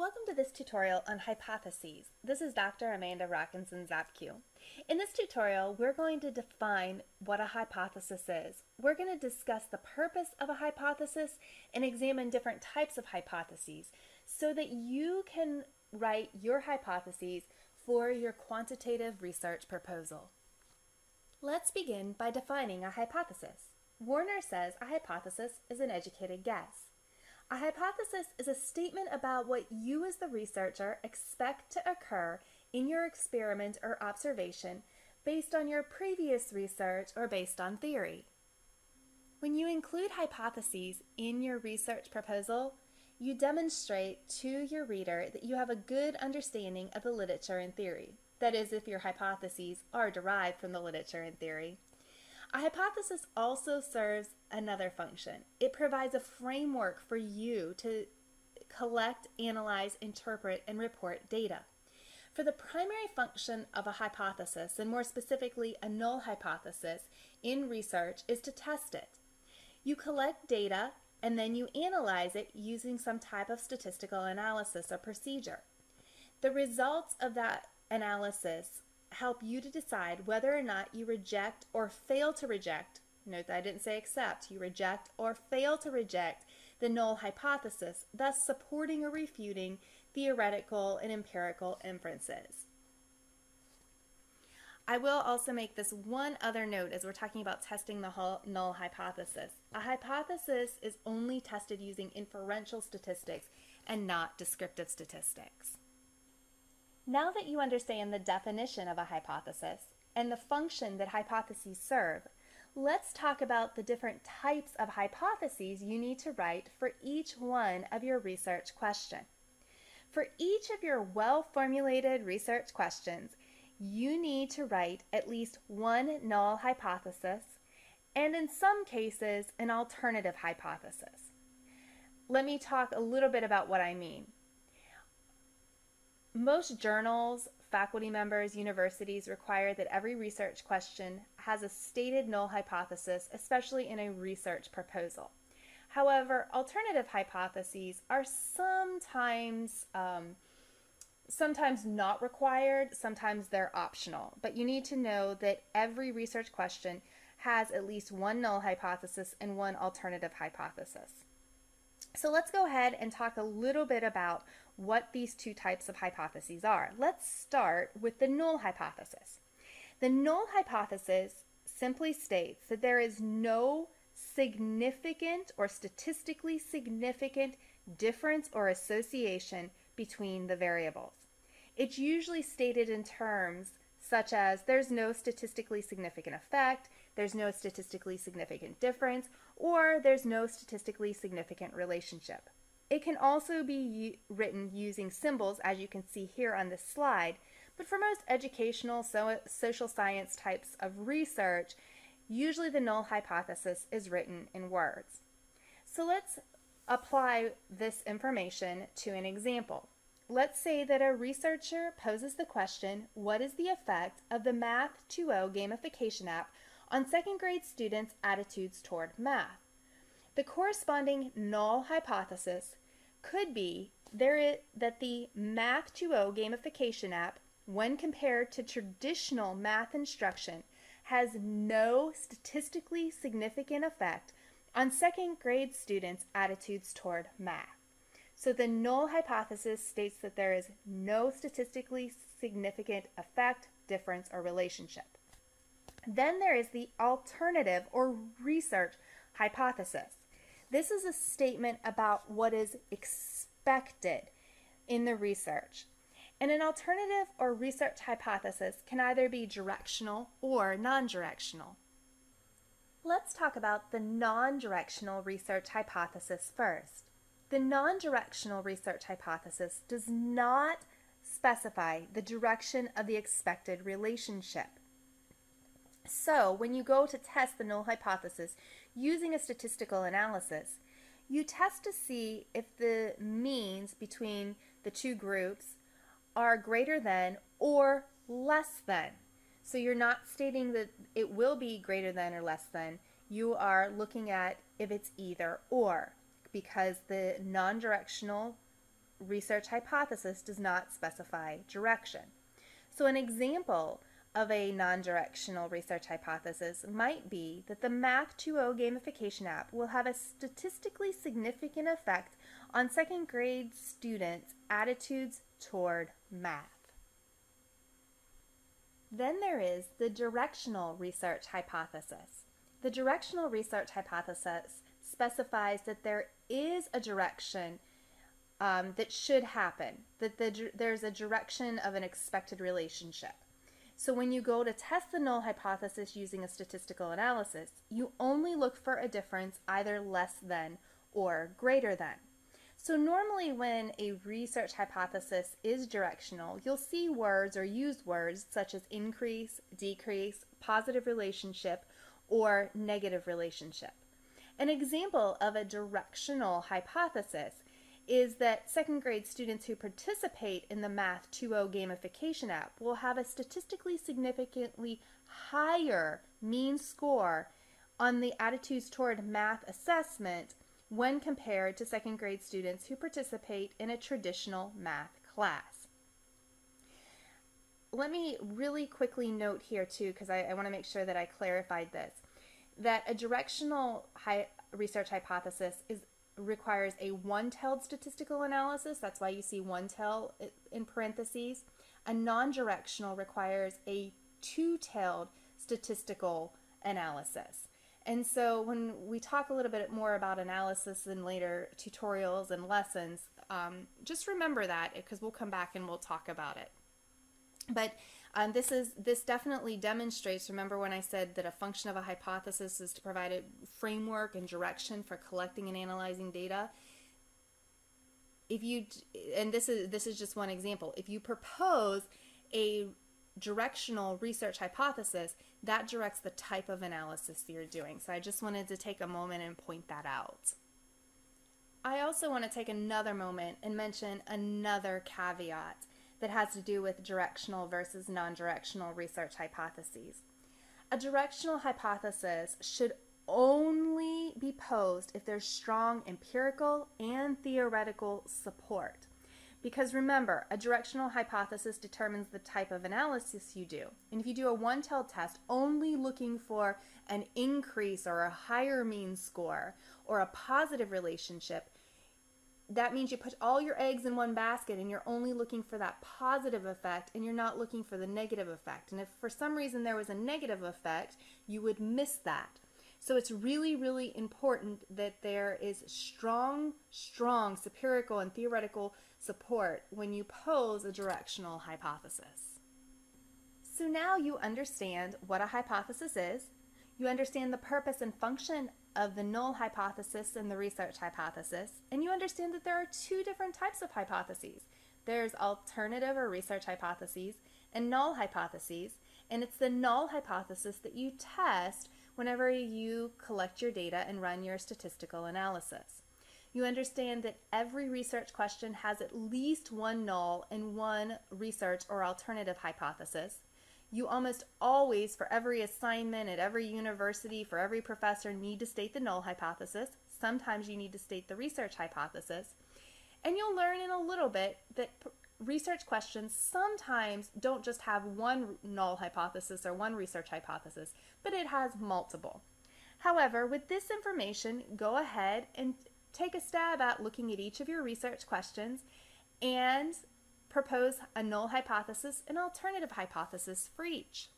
Welcome to this tutorial on hypotheses. This is Dr. Amanda Rockinson-Zapke. In this tutorial, we're going to define what a hypothesis is. We're going to discuss the purpose of a hypothesis and examine different types of hypotheses so that you can write your hypotheses for your quantitative research proposal. Let's begin by defining a hypothesis. Warner says a hypothesis is an educated guess. A hypothesis is a statement about what you as the researcher expect to occur in your experiment or observation based on your previous research or based on theory. When you include hypotheses in your research proposal, you demonstrate to your reader that you have a good understanding of the literature and theory. That is, if your hypotheses are derived from the literature and theory. A hypothesis also serves another function. It provides a framework for you to collect, analyze, interpret, and report data. For the primary function of a hypothesis, and more specifically a null hypothesis in research, is to test it. You collect data and then you analyze it using some type of statistical analysis or procedure. The results of that analysis help you to decide whether or not you reject or fail to reject, note that I didn't say accept, you reject or fail to reject the null hypothesis, thus supporting or refuting theoretical and empirical inferences. I will also make this one other note as we're talking about testing the null hypothesis. A hypothesis is only tested using inferential statistics and not descriptive statistics. Now that you understand the definition of a hypothesis and the function that hypotheses serve, let's talk about the different types of hypotheses you need to write for each one of your research question. For each of your well-formulated research questions, you need to write at least one null hypothesis and, in some cases, an alternative hypothesis. Let me talk a little bit about what I mean. Most journals, faculty members, universities require that every research question has a stated null hypothesis, especially in a research proposal. However, alternative hypotheses are sometimes not required, sometimes they're optional. But you need to know that every research question has at least one null hypothesis and one alternative hypothesis. So let's go ahead and talk a little bit about what these two types of hypotheses are. Let's start with the null hypothesis. The null hypothesis simply states that there is no significant or statistically significant difference or association between the variables. It's usually stated in terms such as there's no statistically significant effect, there's no statistically significant difference, or there's no statistically significant relationship. It can also be written using symbols, as you can see here on this slide, but for most educational social science types of research, usually the null hypothesis is written in words. So let's apply this information to an example. Let's say that a researcher poses the question, what is the effect of the Math 2.0 gamification app on second grade students' attitudes toward math? The corresponding null hypothesis could be that the Math 2.0 gamification app, when compared to traditional math instruction, has no statistically significant effect on second grade students' attitudes toward math. So the null hypothesis states that there is no statistically significant effect, difference, or relationship. Then there is the alternative or research hypothesis. This is a statement about what is expected in the research. And an alternative or research hypothesis can either be directional or non-directional. Let's talk about the non-directional research hypothesis first. The non-directional research hypothesis does not specify the direction of the expected relationship. So, when you go to test the null hypothesis using a statistical analysis, you test to see if the means between the two groups are greater than or less than. So you're not stating that it will be greater than or less than. You are looking at if it's either or, because the non-directional research hypothesis does not specify direction. So an example of a non-directional research hypothesis might be that the Math 2.0 gamification app will have a statistically significant effect on second grade students' attitudes toward math. Then there is the directional research hypothesis. The directional research hypothesis specifies that there is a direction that should happen, that there's a direction of an expected relationship. So when you go to test the null hypothesis using a statistical analysis, you only look for a difference either less than or greater than. So normally when a research hypothesis is directional, you'll see words or use words such as increase, decrease, positive relationship, or negative relationship. An example of a directional hypothesis is that second grade students who participate in the Math 2.0 gamification app will have a statistically significantly higher mean score on the attitudes toward math assessment when compared to second grade students who participate in a traditional math class. Let me really quickly note here too, because I want to make sure that I clarified this, that a directional research hypothesis requires a one-tailed statistical analysis. That's why you see one-tail in parentheses. A non-directional requires a two-tailed statistical analysis. And so when we talk a little bit more about analysis in later tutorials and lessons, just remember that, because we'll come back and we'll talk about it. But this definitely demonstrates, remember when I said that a function of a hypothesis is to provide a framework and direction for collecting and analyzing data? If you, and this is just one example, if you propose a directional research hypothesis, that directs the type of analysis you're doing. So I just wanted to take a moment and point that out. I also want to take another moment and mention another caveat that has to do with directional versus non-directional research hypotheses. A directional hypothesis should only be posed if there's strong empirical and theoretical support. Because remember, a directional hypothesis determines the type of analysis you do. And if you do a one-tailed test only looking for an increase or a higher mean score or a positive relationship, that means you put all your eggs in one basket and you're only looking for that positive effect and you're not looking for the negative effect. And if for some reason there was a negative effect, you would miss that. So it's really, really important that there is strong empirical and theoretical support when you pose a directional hypothesis. So now you understand what a hypothesis is. You understand the purpose and function of the null hypothesis and the research hypothesis, and you understand that there are two different types of hypotheses. There's alternative or research hypotheses and null hypotheses, and it's the null hypothesis that you test whenever you collect your data and run your statistical analysis. You understand that every research question has at least one null and one research or alternative hypothesis. You almost always, for every assignment at every university, for every professor, need to state the null hypothesis. Sometimes you need to state the research hypothesis. And you'll learn in a little bit that research questions sometimes don't just have one null hypothesis or one research hypothesis, but it has multiple. However, with this information, go ahead and take a stab at looking at each of your research questions and propose a null hypothesis and alternative hypothesis for each.